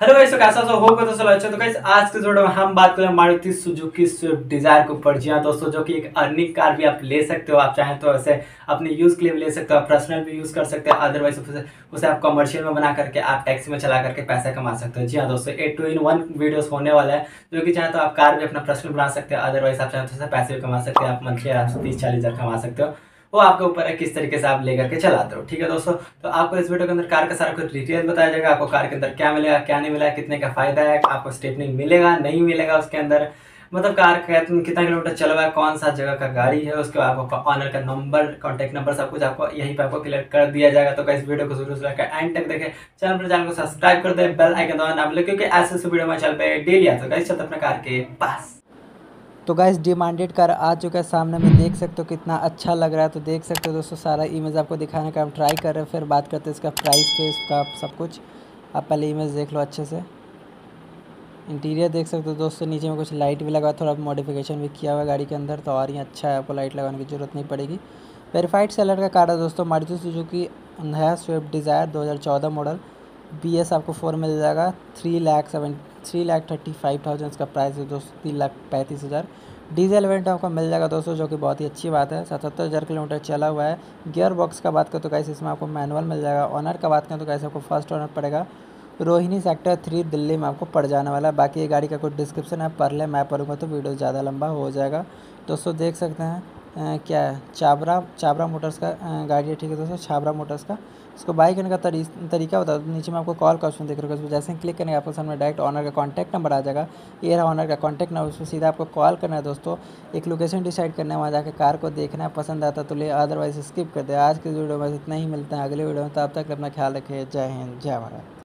Hello guys, कैसा हो? होगा तो चलो अच्छा। तो गाइस आज के वीडियो में हम बात करें मारुती सुजुकी स्विफ्ट डिज़ायर के ऊपर। जी हाँ दोस्तों, जो कि एक अर्निंग कार भी आप ले सकते हो। आप चाहें तो ऐसे अपने यूज़ के लिए भी ले सकते हो, आप पर्सनल भी यूज़ कर सकते हो, अदरवाइज उसे आप कमर्शियल में बना करके आप टैक्सी में चला करके पैसा कमा सकते हो। जी हाँ दोस्तों, 8-in-1 वीडियोज़ होने वाला है, जो कि चाहें तो आप कार भी अपना पर्सनल बना सकते हो, अदरवाइज आप चाहें तो उससे पैसे भी कमा सकते हो। आप मंथली आराम से 30-40 हज़ार कमा सकते हो। वो आपके ऊपर है किस तरीके से आप लेकर के चलाते हो। ठीक है दोस्तों, तो आपको इस वीडियो के अंदर कार का सारा कुछ डिटेल बताया जाएगा। आपको कार के अंदर क्या मिलेगा, क्या नहीं मिलेगा, कितने का फायदा है, आपको स्टेपनिंग मिलेगा नहीं मिलेगा, उसके अंदर मतलब कार कितना किलोमीटर चला हुआ है, कौन सा जगह का गाड़ी है, उसके बाद आपको ऑनर का नंबर, कॉन्टैक्ट नंबर, सब कुछ आपको यहीं पे आपको क्लियर कर दिया जाएगा। तो गाइस वीडियो को जरूर से लाइक एंड तक देखें, चैनल को सब्सक्राइब कर दें, बेल आइकन दबाना ना भूलें, क्योंकि ऐसे वीडियो हमारे चैनल पर डेली आता है। गाइस चलते अपने कार के पास। तो गाइस डिमांडेड कार आ चुका है सामने में, देख सकते हो कितना अच्छा लग रहा है। तो देख सकते हो दोस्तों, सारा इमेज आपको दिखाने का हम ट्राई कर रहे हैं, फिर बात करते हैं इसका प्राइस पे, इसका सब कुछ। आप पहले इमेज देख लो अच्छे से। इंटीरियर देख सकते हो दोस्तों, नीचे में कुछ लाइट भी लगा, थोड़ा मॉडिफिकेशन भी किया हुआ गाड़ी के अंदर, तो और ही अच्छा है, आपको लाइट लगाने की जरूरत नहीं पड़ेगी। वेरीफाइड सेलर का कार है दोस्तों, मारुति सुजुकी नया स्विफ्ट डिज़ायर 2014 मॉडल, BS आपको 4 मिल जाएगा। 3,35,000 इसका प्राइस है दोस्तों, 3,35,000। डीजल वेरिएंट आपको मिल जाएगा दोस्तों, जो कि बहुत ही अच्छी बात है। 77,000 किलोमीटर चला हुआ है। गियर बॉक्स का बात करें तो गाइस इसमें आपको मैनुअल मिल जाएगा। ऑनर का बात करें तो गाइस आपको फर्स्ट ऑनर पड़ेगा, रोहिणी सेक्टर 3 दिल्ली में आपको पड़ जाने वाला है। बाकी ये गाड़ी का कुछ डिस्क्रिप्शन है, पढ़ लें। मैं पढ़ूँगा तो वीडियो ज़्यादा लंबा हो जाएगा दोस्तों। देख सकते हैं क्या है, चाबरा मोटर्स का गाड़ी है। ठीक है दोस्तों, चाबरा मोटर्स का इसको बाई करने का तरीका होता है। नीचे में आपको कॉल का ऑप्शन देख रहे हो, उसमें जैसे ही क्लिक करेंगे आपको सामने डायरेक्ट ऑनर का कॉन्टैक्ट नंबर आ जाएगा। ये रहा ऑनर का कॉन्टैक्ट नंबर, उसमें सीधा आपको कॉल करना है दोस्तों। एक लोकेशन डिसाइड करना है, वहाँ जाकर कार को देखना है। पसंद आता तो ले, अदरवाइज स्किप कर दे। आज के वीडियो में इतना ही, मिलते हैं अगले वीडियो में। तब तक अपना ख्याल रखें। जय हिंद, जय भारत।